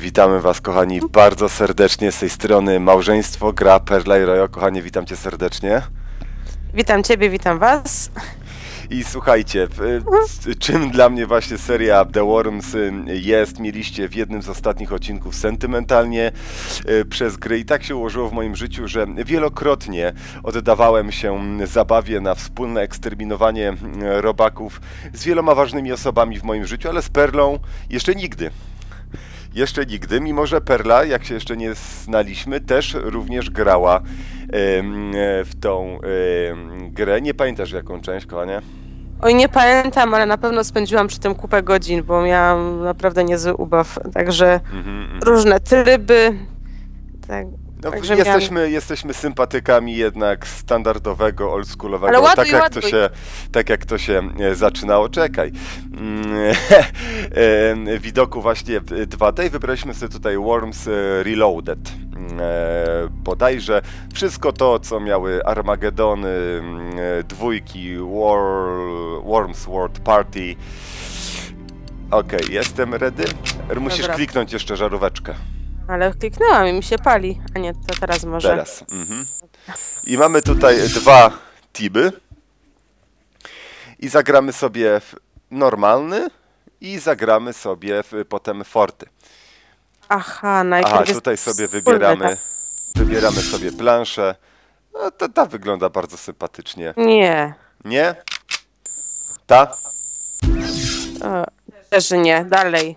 Witamy was, kochani, bardzo serdecznie z tej strony Małżeństwo, Gra, Perla i Rojo. Kochanie, witam cię serdecznie. Witam ciebie, witam was. I słuchajcie, czym dla mnie właśnie seria The Worms jest, mieliście w jednym z ostatnich odcinków sentymentalnie przez gry i tak się ułożyło w moim życiu, że wielokrotnie oddawałem się zabawie na wspólne eksterminowanie robaków z wieloma ważnymi osobami w moim życiu, ale z Perlą jeszcze nigdy. Jeszcze nigdy, mimo że Perla, jak się jeszcze nie znaliśmy, też również grała w tą grę. Nie pamiętasz jaką część, kochanie? Oj, nie pamiętam, ale na pewno spędziłam przy tym kupę godzin, bo miałam naprawdę niezły ubaw. Także różne tryby. Tak, no, także jesteśmy sympatykami jednak standardowego, oldschoolowego, ale ładuj, tak jak to się zaczynało. Czekaj. Widoku właśnie 2D i wybraliśmy sobie tutaj Worms Reloaded. Bodajże wszystko to, co miały Armagedony, dwójki, Worms World Party. Okej, jestem ready. Musisz kliknąć jeszcze żaróweczkę. Ale kliknęłam i mi się pali. A nie, to teraz może. Teraz. I mamy tutaj dwa tiby. I zagramy sobie w normalny i zagramy sobie potem forty. Aha, tutaj sobie wybieramy sobie planszę. No, ta wygląda bardzo sympatycznie. Nie. Nie? Ta? Też nie, dalej.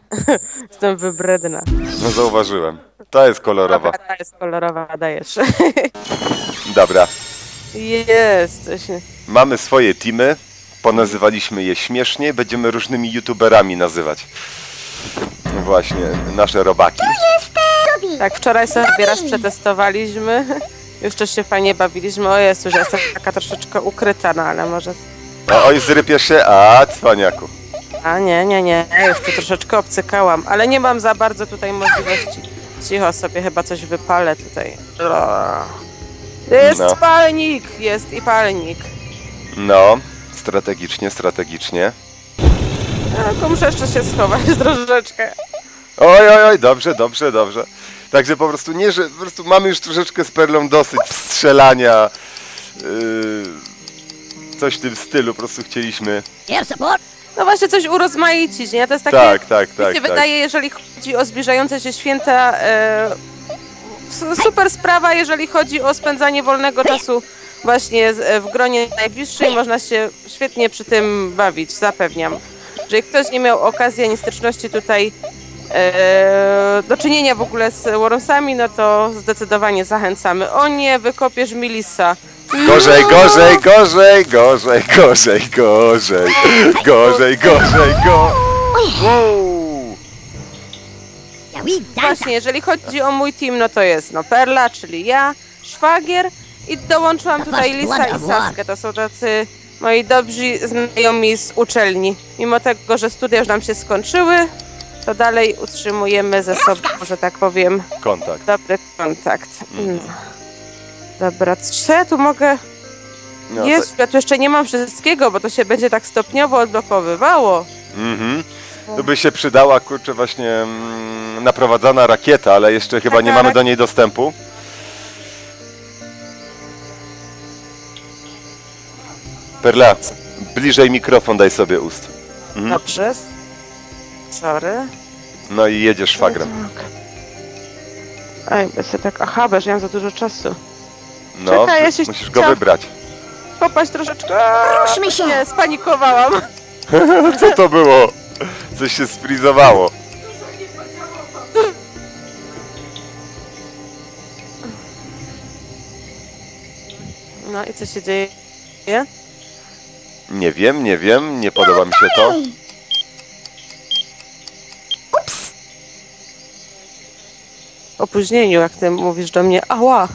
Jestem wybredna. No zauważyłem. Ta jest kolorowa. Dobra, ta jest kolorowa, dajesz. Dobra. Jest. Mamy swoje teamy. Ponazywaliśmy je śmiesznie. Będziemy różnymi youtuberami nazywać. Właśnie, nasze robaki. Tak, wczoraj sobie raz przetestowaliśmy. Już też się fajnie bawiliśmy. O Jezu, że jestem taka troszeczkę ukryta, no ale może... Oj, zrypiesz się, a cwaniaku. A nie, już tu troszeczkę obcykałam, ale nie mam za bardzo tutaj możliwości. Cicho sobie, chyba coś wypalę tutaj. Jest palnik, jest i palnik. No, strategicznie. Tylko muszę jeszcze się schować troszeczkę. Oj, dobrze. Także po prostu mamy już troszeczkę z Perlą dosyć strzelania. Coś w tym stylu, po prostu chcieliśmy... No właśnie, coś urozmaicić, nie? To jest takie, mi się wydaje, jeżeli chodzi o zbliżające się święta, super sprawa, jeżeli chodzi o spędzanie wolnego czasu właśnie w gronie najbliższej, można się świetnie przy tym bawić, zapewniam. Jeżeli ktoś nie miał okazji ani styczności tutaj do czynienia w ogóle z Wormsami, no to zdecydowanie zachęcamy. O nie, wykopiesz mi lisa. Gorzej. Właśnie, jeżeli chodzi o mój team, no to jest Perla, czyli ja, szwagier i dołączyłam tutaj Lisa i Saskę. To są tacy moi dobrzy znajomi z uczelni. Mimo tego, że studia już nam się skończyły, to dalej utrzymujemy ze sobą, że tak powiem, kontakt. Dobry kontakt. Dobra, co ja tu mogę... No Jezu, ja tu jeszcze nie mam wszystkiego, bo to się będzie tak stopniowo odblokowywało. Tu by się przydała, kurczę, właśnie naprowadzana rakieta, ale jeszcze chyba nie mamy do niej dostępu. Perla, bliżej mikrofon daj sobie ust. Dobrze. Sorry. No i jedziesz fagrem. Ej, sobie tak... Aha, bo ja mam za dużo czasu. No, czekaj, ja musisz go wybrać. Popaść troszeczkę. Ruszmy się. Nie, spanikowałam. Co to było? Coś się sfrizowało. No i co się dzieje? Nie wiem, nie podoba mi się to. Ups. Opóźnieniu, jak ty mówisz do mnie. Ała.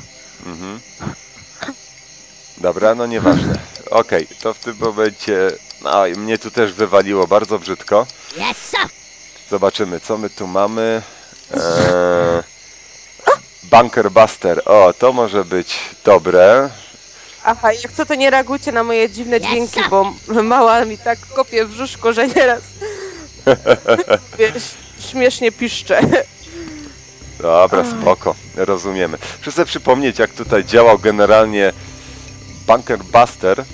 Dobra, no nieważne. Okej, to w tym momencie... No i mnie tu też wywaliło bardzo brzydko. Zobaczymy, co my tu mamy. Bunker Buster. O, to może być dobre. Aha, jak co, to nie reagujcie na moje dziwne dźwięki, bo mała mi tak kopie w brzuszku, że nieraz... Wiesz, śmiesznie piszcze. Dobra, spoko, rozumiemy. Chcę sobie przypomnieć, jak tutaj działał generalnie Bunker Buster.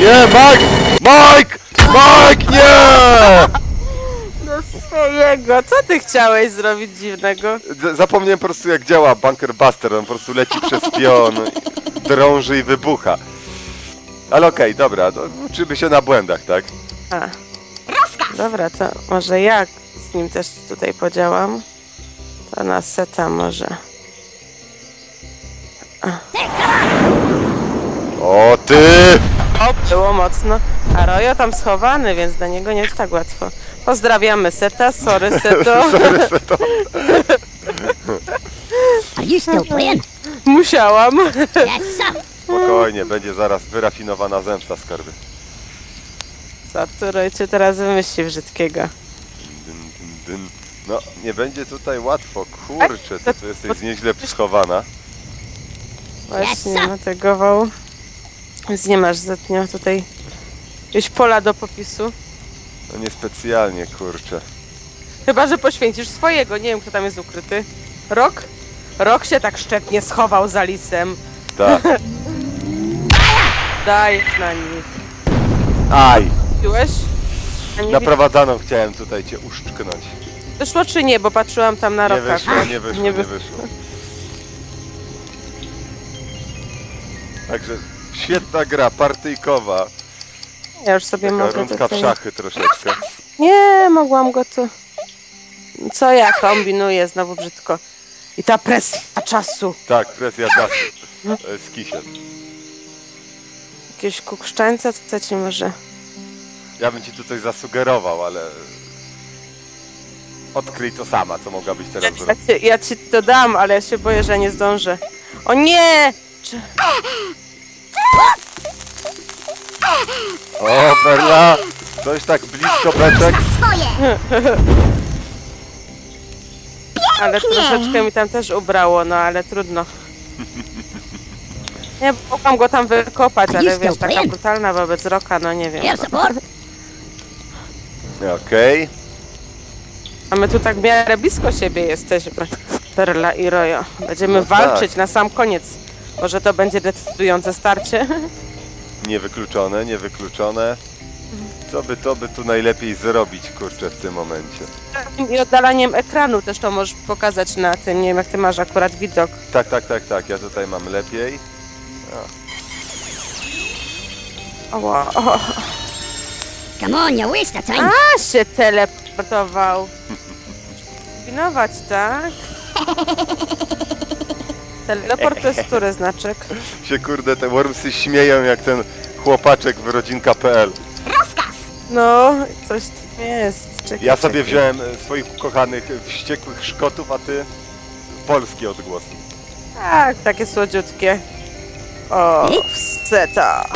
Nie, Mike! Mike! Mike, nie! No swojego, co ty chciałeś zrobić dziwnego? Zapomniałem po prostu, jak działa Bunker Buster, on po prostu leci przez pion, drąży i wybucha. Ale okej, dobra, no, uczymy się na błędach, tak? A. Dobra, to może ja z nim też tutaj podziałam. To na seta może. O ty! O, było mocno. A Rojo tam schowany, więc do niego nie jest tak łatwo. Pozdrawiamy seta, sorry seto. Sorry seto. Musiałam. Spokojnie, będzie zaraz wyrafinowana zemsta, skarby. Co tu Rojciu teraz wymyśli brzydkiego? No, nie będzie tutaj łatwo, kurczę, ty tu jesteś nieźle schowana. Właśnie, nategował. Więc nie masz zetnia tutaj jakieś pola do popisu. No niespecjalnie, kurczę. Chyba, że poświęcisz swojego, nie wiem kto tam jest ukryty. Rok? Rok się tak szczepnie schował za lisem. Tak. Daj na nich. Aj! Naprowadzaną chciałem tutaj cię uszczknąć. Wyszło czy nie, bo patrzyłam tam na rokach. Nie wyszło. Także świetna gra, partyjkowa. Ja już sobie mogę rundka w szachy troszeczkę. Nie, mogłam go tu... Co ja kombinuję, znowu brzydko. I ta presja czasu. Tak, presja czasu. Z kisiem. Jakieś kukszczańca, co ci może? Ja bym ci tu coś zasugerował, ale... Odkryj to sama, co mogła być teraz zrobić. Ja ci to dam, ale ja się boję, że nie zdążę. O nie! O, Perla! Coś tak blisko beczek. Ale troszeczkę mi tam też ubrało, no ale trudno. Nie, mogłam go tam wykopać, ale wiesz, taka brutalna wobec Roka, no nie wiem. Okej. A my tu tak w miarę blisko siebie jesteśmy, Perla i Rojo. Będziemy walczyć na sam koniec. Może to będzie decydujące starcie? Niewykluczone, niewykluczone. Co by to by tu najlepiej zrobić, kurczę, w tym momencie? I oddalaniem ekranu też to możesz pokazać na tym, nie wiem jak ty masz akurat widok. Tak, tak, tak, tak, ja tutaj mam lepiej. A, się teleportował. Kombinować, tak? Teleport to jest który znaczek? Się kurde, te Wormsy śmieją jak ten chłopaczek w rodzinka.pl. No, coś tam jest. Czekaj, ja sobie wziąłem swoich ukochanych wściekłych Szkotów, a ty polskie odgłosy. Tak, takie słodziutkie. O, seta.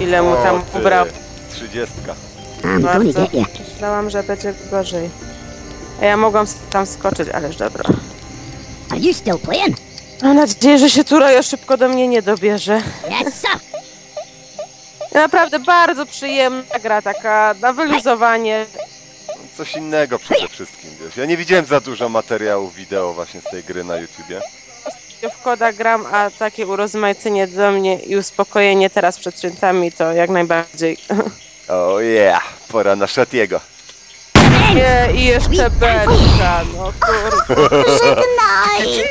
Ile mu tam ubrał? 30. Bardzo. Myślałam, że będzie gorzej. A ja mogłam tam skoczyć, ależ dobra. Mam nadzieję, że się Rojo szybko do mnie nie dobierze. Naprawdę bardzo przyjemna gra, taka na wyluzowanie. Coś innego przede wszystkim, wiesz. Ja nie widziałem za dużo materiałów wideo właśnie z tej gry na YouTubie. W koda gram, a takie urozmaicenie do mnie i uspokojenie teraz przed świętami to jak najbardziej. Oh yeah, pora na Szatiego. Nie, i jeszcze Berta, no kurde. Żegnajcie!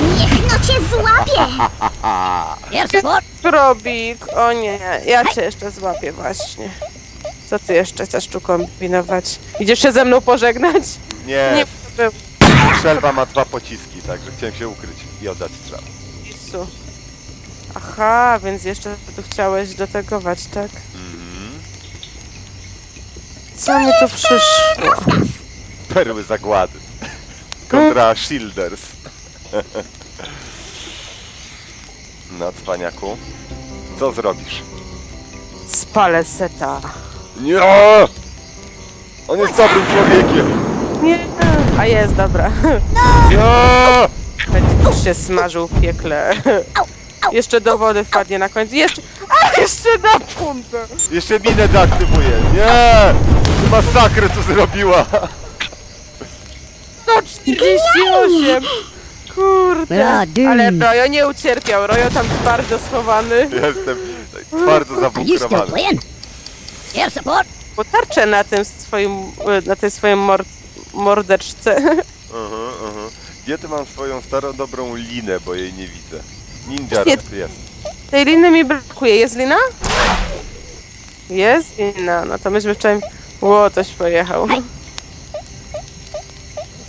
Niech no cię złapie! Robik, o nie, ja cię jeszcze złapię właśnie. Co ty jeszcze chcesz tu kombinować? Idziesz się ze mną pożegnać? Nie. Strzelba ma 2 pociski, także chciałem się ukryć i oddać strzał. Aha, więc jeszcze tu chciałeś dotagować, tak? Co mi tu przyszło? Perły zagłady. Kontra Shielders. No, cwaniaku. Co zrobisz? Spalę seta. Nie! On jest dobrym człowiekiem. Nie! A jest, dobra. No! Będzie się smażył w piekle. Jeszcze do wody wpadnie na końcu. Jeszcze... Jeszcze na pompę! Jeszcze minę zaaktywuję. Nie! Masakrę tu zrobiła! 148! Kurde! Ale Rojo nie ucierpiał. Rojo tam bardzo schowany. Jestem bardzo zabunkrowany. Potarczę na tym swoim, na tej swojej mordeczce. Gdzie ty mam swoją starą dobrą linę, bo jej nie widzę? Ninja jest. Tej liny mi brakuje. Jest lina? Jest lina. No to myśmy wczoraj... Ło, toś pojechał.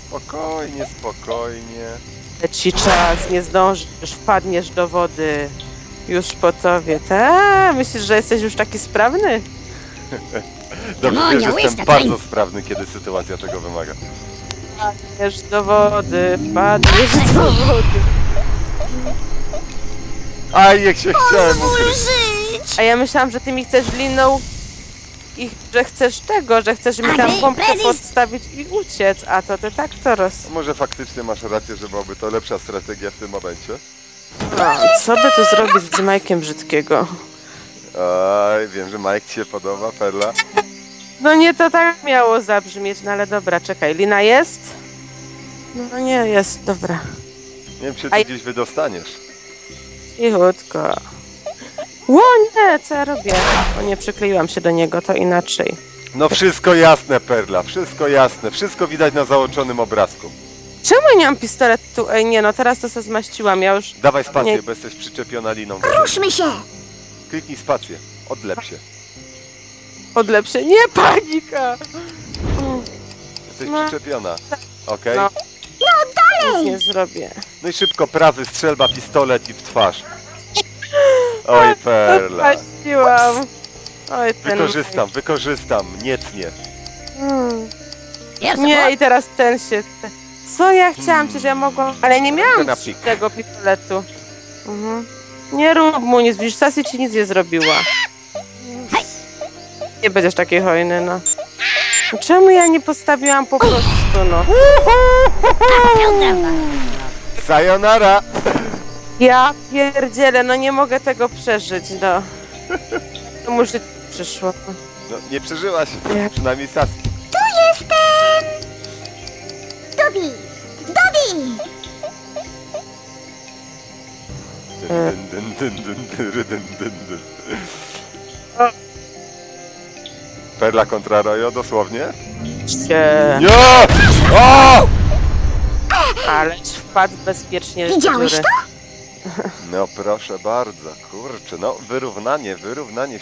Spokojnie, spokojnie. Leci czas, nie zdążysz, wpadniesz do wody. Już po tobie. Ta, myślisz, że jesteś już taki sprawny? Dobrze, wiesz, jestem bardzo sprawny, kiedy sytuacja tego wymaga. Wpadniesz do wody, wpadniesz do wody. Aj, jak się chciałem ukryć. A ja myślałam, że ty mi chcesz liną i że chcesz tego, że chcesz mi tam pompkę podstawić i uciec, a to ty tak to roz... Może faktycznie masz rację, że byłaby to lepsza strategia w tym momencie? A, co by tu zrobić z Majkiem Brzydkiego? Aj, wiem, że Majk ci się podoba, Perla. No nie, to tak miało zabrzmieć, no ale dobra, czekaj, lina jest? No nie, jest, dobra. Nie wiem, czy ty gdzieś wydostaniesz. Cichutko. Ło, nie, co ja robię? Bo nie przykleiłam się do niego, to inaczej. No wszystko jasne, Perla, wszystko jasne. Wszystko widać na załączonym obrazku. Czemu ja nie mam pistoletu? Ej, nie no, teraz to se zmaściłam, ja już... Dawaj spację, nie... bo jesteś przyczepiona liną. Ruszmy się! Kliknij spację, odlep się. Odlep się? Nie, panika! Jesteś przyczepiona, okej? No. No dalej! Nic nie zrobię. No i szybko, prawy, strzelba, pistolet i w twarz. Oj, Perla. Oj, ten wykorzystam, niecnie. Nie, i teraz ten się... Co ja chciałam, przecież ja mogłam... Ale nie miałam tego pistoletu. Nie rób mu nic, widzisz, Sasi ci nic nie zrobiła. Nie będziesz takiej hojny, no. Czemu ja nie postawiłam po prostu, no? Sayonara! Ja pierdzielę, no nie mogę tego przeżyć, no. To może przyszło. No, nie przeżyłaś, nie. Przynajmniej Saski. Tu jestem! Dobby! Dobby! Perla kontra Rojo, dosłownie? Nie! Nie! O! Ależ wpadł bezpiecznie. Widziałeś to? No proszę bardzo, kurczę, no wyrównanie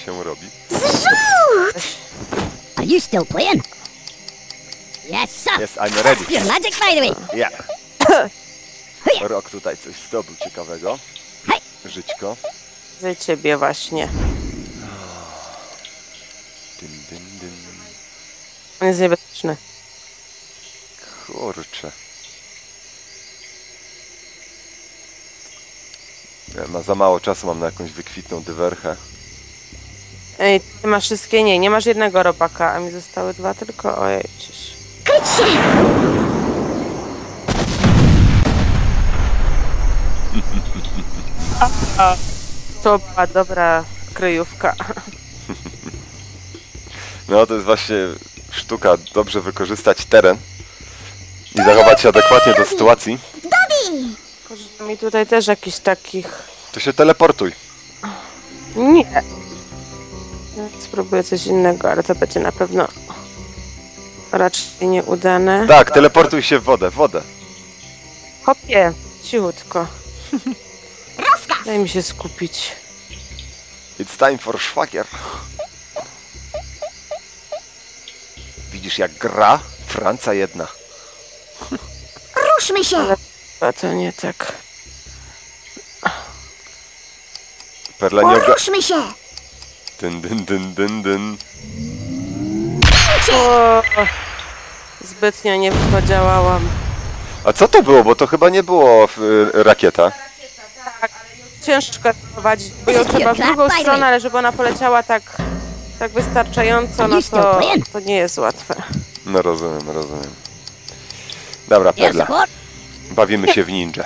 się robi. Zrzut! Are you still playing? Yes, sir. Yes, I'm ready. Your magic, by the way. Yeah. Rok tutaj coś zdobył ciekawego. Żyćko. Za ciebie właśnie. On jest niebezpieczny. Kurczę. Ja za mało czasu mam na jakąś wykwitną dywerchę. Ej, ty masz wszystkie? Nie, nie masz jednego robaka, a mi zostały dwa tylko. Ojej, czyś. Kryć się! To była dobra kryjówka. No to jest właśnie sztuka, dobrze wykorzystać teren i zachować się adekwatnie do sytuacji. Pożyczył mi tutaj też jakichś takich... To się teleportuj. Nie. Spróbuję coś innego, ale to będzie na pewno raczej nieudane. Tak, teleportuj się w wodę, Hopie, cichutko. Daj mi się skupić. It's time for szwagier. Widzisz, jak gra? Franca jedna. Ruszmy się! A to nie tak. Perla nie ogarnia. Ruszmy się! O, zbytnio nie podziałałam. A co to było? Bo to chyba nie było rakieta. Tak, ciężko prowadzić, bo ją trzeba w drugą stronę, ale żeby ona poleciała tak... Tak wystarczająco, no to nie jest łatwe. No rozumiem, Dobra, Perla. Bawimy się w ninja.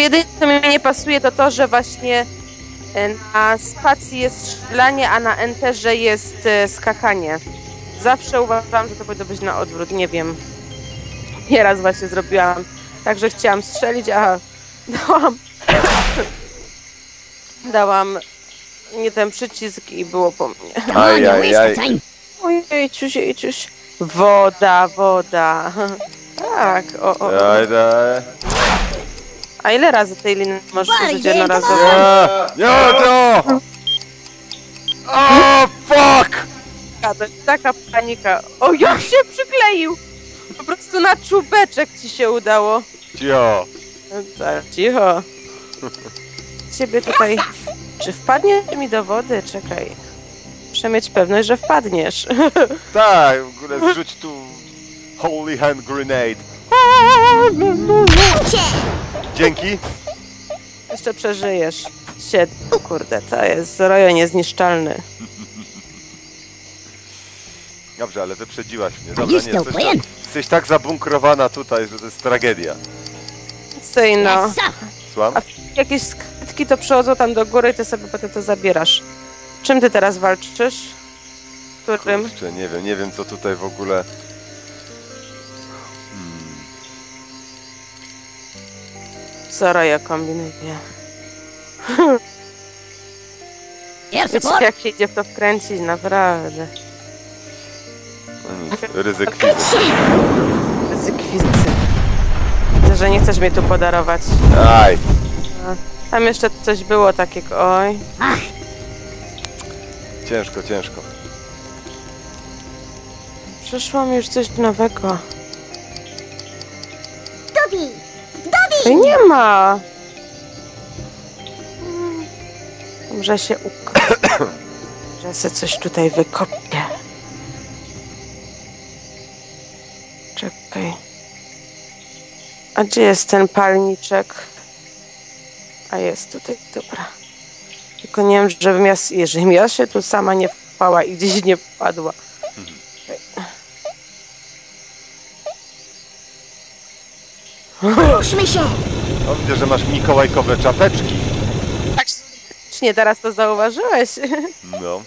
jedyne, co mi nie pasuje, to to, że właśnie na spacji jest strzelanie, a na enterze jest skakanie. Zawsze uważam, że to powinno być na odwrót, nie wiem. Nieraz właśnie zrobiłam tak, że chciałam strzelić, a dałam nie ten przycisk i było po mnie. Ajajaj. Ojejciuś, ojejciuś. Woda, woda. Tak, o. A ile razy tej liny możesz użyć jednorazowo? Nie, o, fuck! Taka panika. O, jak się przykleił! Po prostu na czubeczek ci się udało. Cicho. Tak, cicho. Ciebie tutaj... Czy wpadniesz mi do wody? Czekaj. Muszę mieć pewność, że wpadniesz. Tak, w ogóle zrzuć tu... Holy hand grenade. Dzięki. Jeszcze przeżyjesz. Kurde, to jest Rojo niezniszczalny. Dobrze, ale wyprzedziłaś mnie. Dobra, nie, jesteś tak zabunkrowana tutaj, że to jest tragedia. Syjno. Słucham? A jakieś skrytki to przechodzą tam do góry i ty sobie potem to zabierasz. Czym ty teraz walczysz? Którym? Kurczę, nie wiem co tutaj w ogóle... Co Rojo kombinuje? Jak się idzie w to wkręcić, naprawdę. Ryzyk fizyki. Widzę, że nie chcesz mnie tu podarować. Aj. Tam jeszcze coś było takiego, oj. Ciężko. Przyszło mi już coś nowego. Dobi! Nie ma! Może się ukryć. Że se coś tutaj wykopię. Czekaj. A gdzie jest ten palniczek? A jest tutaj, dobra. Tylko nie wiem, żebym ja, jeżeli ja się tu sama nie wpała i gdzieś nie wpadła. Ruszmy się! O, widzę, że masz mikołajkowe czapeczki. Tak, nie, teraz to zauważyłeś. No.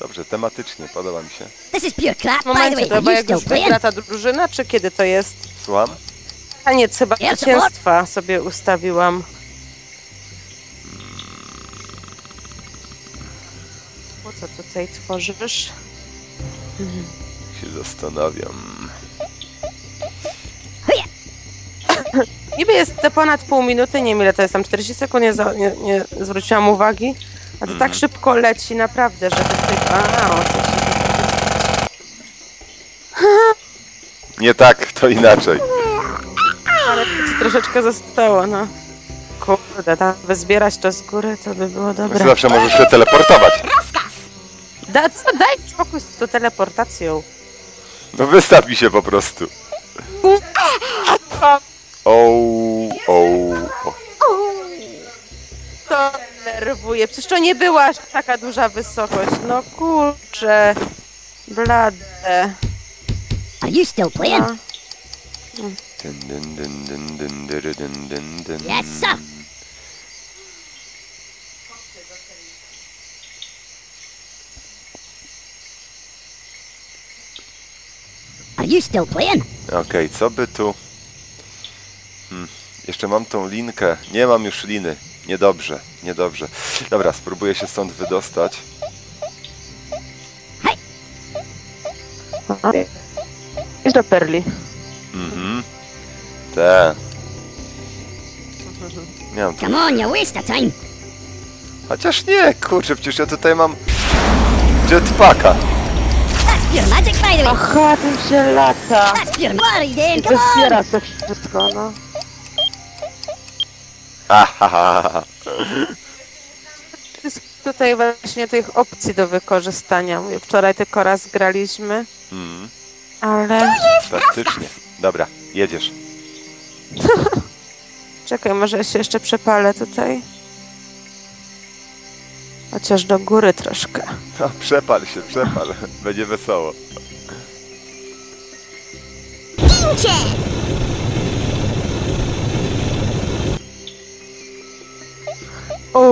Dobrze, tematycznie, podoba mi się. W momencie, chyba jak już wygra ta drużyna, czy kiedy to jest? Słucham? Taniec chyba zwycięstwa sobie ustawiłam. Po co tutaj tworzysz? Się zastanawiam. Niby jest to ponad pół minuty, nie wiem ile to jest, tam 40 sekund, nie zwróciłam uwagi. A to tak szybko leci, naprawdę, że to tylko... Nie tak, to inaczej. Ale to ci troszeczkę zostało, no. Kurde, tak by zbierać to z góry, to by było dobre. Zawsze możesz się teleportować. Daj spokój z tą teleportacją. No wystaw mi się po prostu. To nerwuje. Przecież to nie była aż taka duża wysokość. No kurczę. Blade. Are you still playing? Yes, sir. Are you still playing? Okej, co by tu... Jeszcze mam tą linkę. Nie mam już liny. Niedobrze. Dobra, spróbuję się stąd wydostać. Idź do Perli. Tak. Miałem tu... Chociaż nie, kurczę, przecież ja tutaj mam... jetpacka. Aha, tym się lata. I to zbiera to wszystko, no. Tutaj właśnie tych opcji do wykorzystania. Wczoraj tylko raz graliśmy, ale... Faktycznie. Dobra, jedziesz. Czekaj, może się jeszcze przepalę tutaj. Chociaż do góry troszkę. No, przepal się. Będzie wesoło.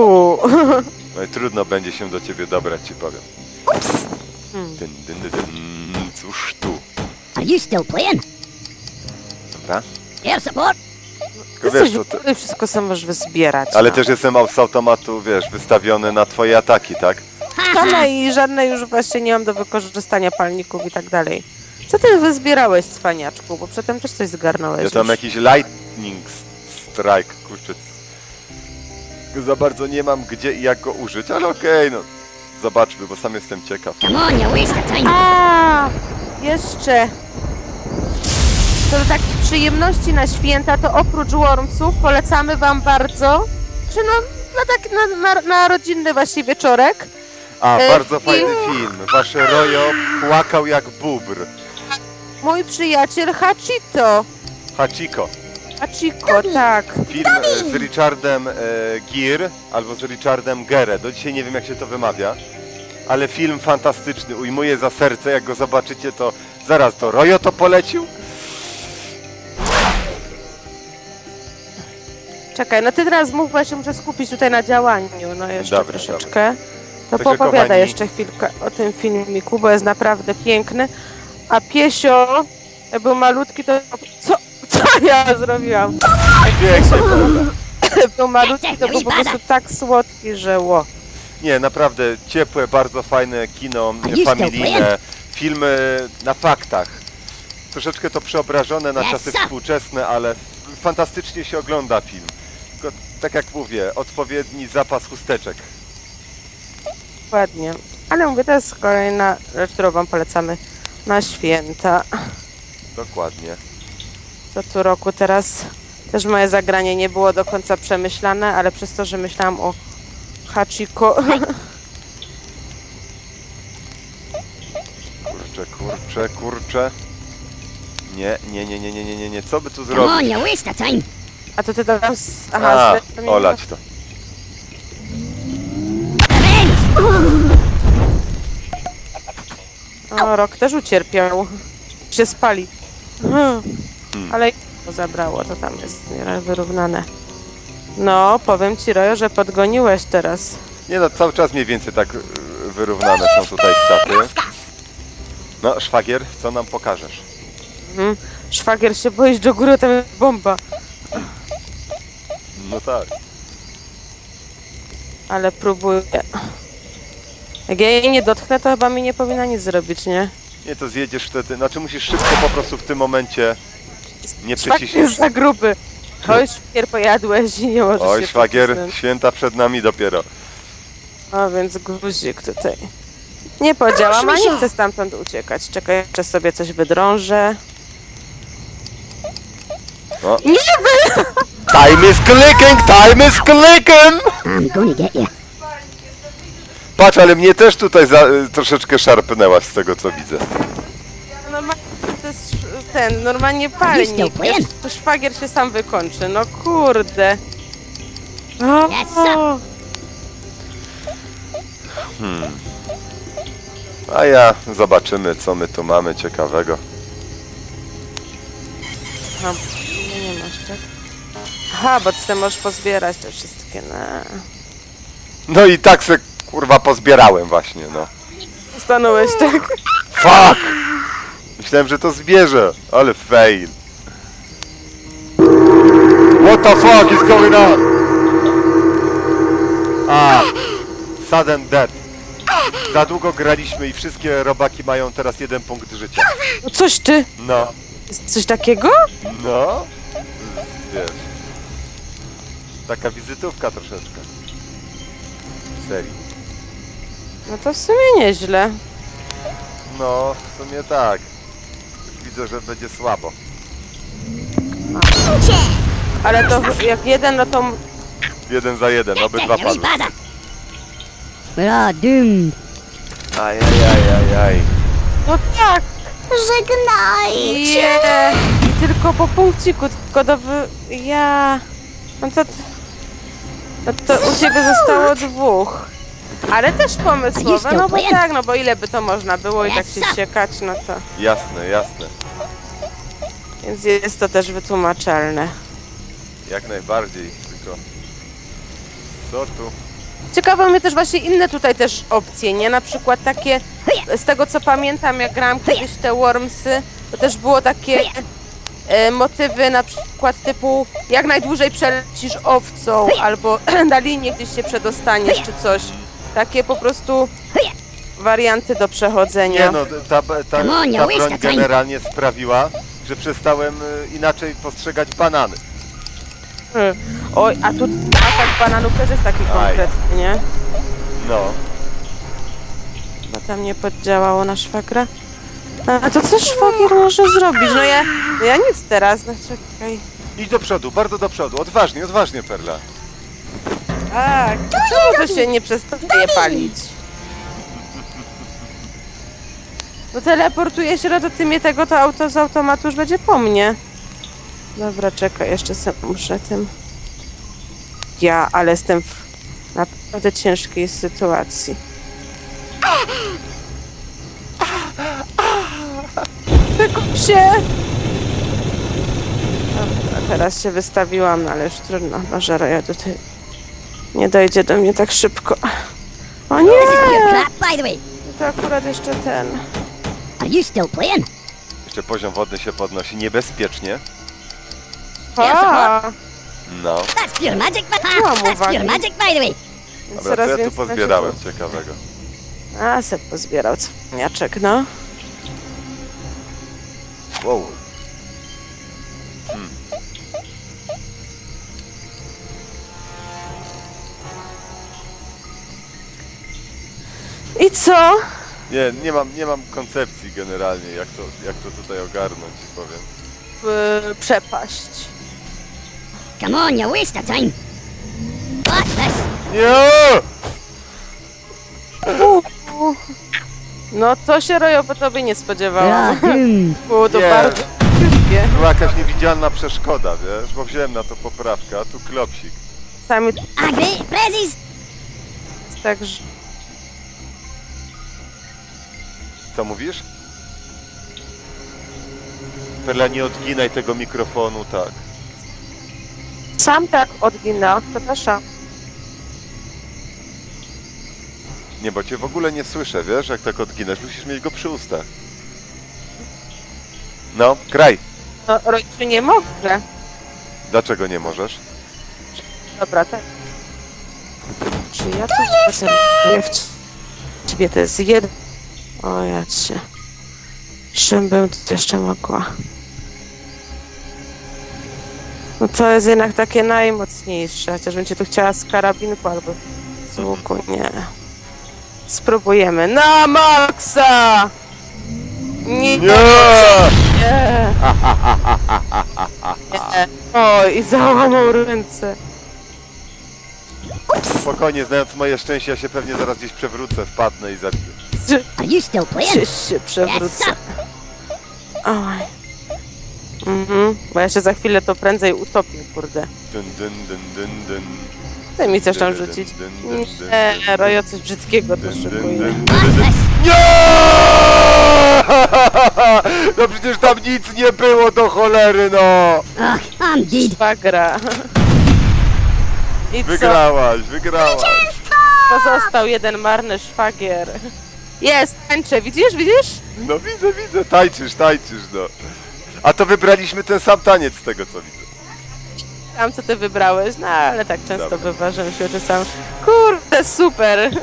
Uuu. No i trudno będzie się do ciebie dobrać, ci powiem. Ups. Cóż tu? Are you still playing? Dobra. Air support. Tylko wiesz, to ty... Wszystko sam możesz wyzbierać. Ale no, też jestem z automatu, wiesz, wystawiony na twoje ataki, tak? No i żadne już właśnie nie mam do wykorzystania palników i tak dalej. Co ty wyzbierałeś, cwaniaczku? Bo przedtem też coś zgarnąłeś. Ja tam już jakiś lightning strike, kurczę. Za bardzo nie mam gdzie i jak go użyć, ale okej, no. Zobaczmy, bo sam jestem ciekaw. A, jeszcze. To do takich przyjemności na święta, to oprócz Wormsów polecamy wam bardzo, czy no, na rodzinny właśnie wieczorek. A, bardzo fajny film. Wasze Rojo płakał jak bóbr. Mój przyjaciel Hachiko. Hachiko, tak. Film z Richardem Gere, albo z Richardem Gere. Do dzisiaj nie wiem, jak się to wymawia. Ale film fantastyczny, ujmuje za serce. Jak go zobaczycie, to zaraz to Rojo to polecił? Czekaj, no ty teraz mów, bo ja się muszę skupić tutaj na działaniu. No jeszcze dobra, troszeczkę. Dobra. To tak poopowiada, kochani, jeszcze chwilkę o tym filmiku, bo jest naprawdę piękny. A Piesio był malutki, to... Co ja zrobiłam? Piesio, był malutki, to był po prostu tak słodki, że ło. Nie, naprawdę ciepłe, bardzo fajne kino familijne. Filmy na faktach. Troszeczkę to przeobrażone na czasy współczesne, ale fantastycznie się ogląda film. Tylko, tak jak mówię, odpowiedni zapas chusteczek. Dokładnie, ale mówię, to jest kolejna rzecz, którą wam polecamy na święta. Dokładnie. To co roku teraz też moje zagranie nie było do końca przemyślane, ale przez to, że myślałam o Hachiko. Kurczę. Nie, co by tu zrobić? A to ty teraz... Aha, olać to. O, Rok też ucierpiał. Się spali. Ale to zabrało, to tam jest wyrównane. No, powiem ci, Rojo, że podgoniłeś teraz. Nie no, cały czas mniej więcej tak wyrównane są tutaj staty. No, szwagier, co nam pokażesz? Szwagier, się boisz do góry, tam jest bomba. No tak. Ale próbuję. Jak ja jej nie dotknę, to chyba mi nie powinna nic zrobić, nie? Nie, to zjedziesz wtedy. Znaczy musisz szybko po prostu w tym momencie nie przyciśniesz. Szwagier jest za gruby. Oj, szwagier, pojadłeś i nie możesz się szwagier, święta przed nami dopiero. O, więc guzik tutaj. Nie podziałam, a nie chcę stamtąd uciekać. Czekaj, jeszcze sobie coś wydrążę. O. Nie wy! Time is clicking! Time is clicking! I'm gonna get you. Patrz, ale mnie też tutaj troszeczkę szarpnęłaś z tego, co widzę. Normalnie to jest ten, normalnie palnik. To szwagier się sam wykończy, no kurde. O. A ja zobaczymy, co my tu mamy ciekawego. Aha, nie masz, tak? Aha, bo ty tam możesz pozbierać te wszystkie, na. No i tak se... Kurwa, pozbierałem właśnie, no. Stanąłeś, tak? Fuck! Myślałem, że to zbierze, ale fail. What the fuck is going on? A, sudden death. Za długo graliśmy i wszystkie robaki mają teraz 1 punkt życia. Coś ty? No. Coś takiego? No. Wiesz. Taka wizytówka troszeczkę. Serii. No to w sumie nieźle. No, w sumie tak. Widzę, że będzie słabo. Ale to jak jeden, no to... 1 za 1, obydwa padły. Ajajajajaj. No tak! Żegnajcie! Yeah. I tylko po punkciku, tylko do wy... Ja... No to... No to u ciebie zostało 2. Ale też pomysłowe, no bo tak, no bo ile by to można było i tak się siekać, no to... Jasne. Więc jest to też wytłumaczalne. Jak najbardziej, tylko... Co tu? Ciekawe mnie też właśnie inne tutaj też opcje, nie? Na przykład takie, z tego co pamiętam, jak grałam kiedyś w te Wormsy, to też było takie motywy na przykład typu jak najdłużej przelecisz owcą, albo na linię gdzieś się przedostaniesz, czy coś. Takie po prostu warianty do przechodzenia. Nie no, ta broń generalnie sprawiła, że przestałem inaczej postrzegać banany. Oj, a tu atak bananów też jest taki konkretny, nie? No. Bo tam nie poddziałało na szwagra. A to co szwagier może zrobić? No ja nic teraz, no czekaj. Idź do przodu, bardzo do przodu, odważnie, odważnie, Perla. Tak, czemu to się nie przestaje palić? No teleportuje się, no to ty mnie tego, to auto z automatu już będzie po mnie. Dobra, czekaj, jeszcze muszę tym... Ja, ale jestem w naprawdę ciężkiej sytuacji. Wykup się! Dobra, teraz się wystawiłam, no ale już trudno, Bażera, ja tutaj... Nie dojdzie do mnie tak szybko. O nie! To akurat jeszcze ten... Jeszcze poziom wody się podnosi niebezpiecznie. Ha! No. Dobra, to ja tu pozbierałem ciekawego. A, se pozbierał cwaniaczek, no. Wow. I co? Nie mam koncepcji generalnie, jak to tutaj ogarnąć, powiem. Przepaść. Come on, you waste of time. What's this? Nie! No to się, Rojo, po tobie nie spodziewałam. Było to bardzo szybkie. Była jakaś niewidzialna przeszkoda, wiesz, bo wziąłem na to poprawkę, a tu klopsik. Sami... Także... Co mówisz? Perla, nie odginaj tego mikrofonu, tak. Sam tak odginał, przepraszam. Nie, bo cię w ogóle nie słyszę, wiesz, jak tak odginasz, musisz mieć go przy ustach. No, kraj. No, Rojciu, nie mogę. Dlaczego nie możesz? Dobra, tak. Czy ja tu jestem? Ciebie to jest jeden. O, ja cię. Czym bym tu jeszcze mogła? No to jest jednak takie najmocniejsze, chociaż bym cię tu chciała z karabinku albo z łuku, nie. Spróbujemy. Na maksa! Nie! O, i załamał ręce. Spokojnie, znając moje szczęście, ja się pewnie zaraz gdzieś przewrócę, wpadnę i zabiję. Gdzieś się przewrócę. Oj. Bo ja się za chwilę to prędzej utopię, kurde. Chcę mi coś tam rzucić. Nie, Rojo, coś brzydkiego to szykuje. No przecież tam nic nie było, do cholery, no! Szwagra. I co? Wygrałaś! Pozostał jeden marny szwagier. Jest, tańczę, widzisz? No widzę, tańczysz, no. A to wybraliśmy ten sam taniec, z tego co widzę. Tam co ty wybrałeś, no ale tak często bywa, że się czasami... Kurde, super!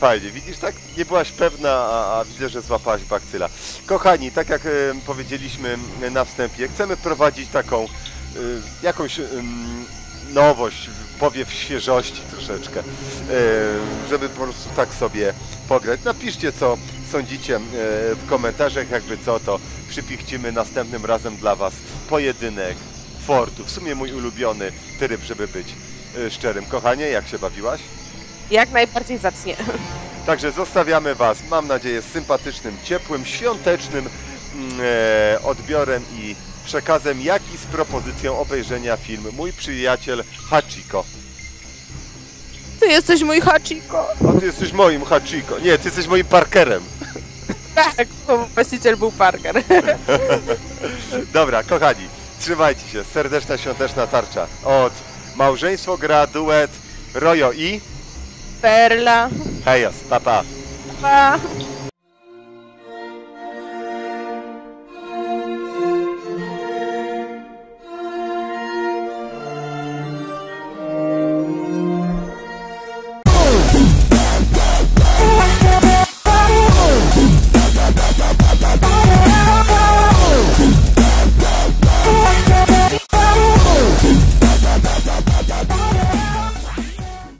Fajnie, widzisz, tak nie byłaś pewna, a widzę, że złapałaś bakcyla. Kochani, tak jak powiedzieliśmy na wstępie, chcemy prowadzić taką jakąś nowość, powiew świeżości troszeczkę, żeby po prostu tak sobie pograć. Napiszcie, co sądzicie w komentarzach, jakby co, to przypichcimy następnym razem dla was pojedynek fortu. W sumie mój ulubiony tryb, żeby być szczerym. Kochanie, jak się bawiłaś? Jak najbardziej zacnie. Także zostawiamy was, mam nadzieję, z sympatycznym, ciepłym, świątecznym odbiorem i przekazem, jak i z propozycją obejrzenia filmu Mój przyjaciel Hachiko. Ty jesteś mój Hachiko. A ty jesteś moim Hachiko. Nie, ty jesteś moim Parkerem. Tak, bo właściciel był Parker. Dobra, kochani, trzymajcie się. Serdeczna świąteczna tarcza od Małżeństwo Gra Duet Rojo i... Perla. Hej, tata. Pa.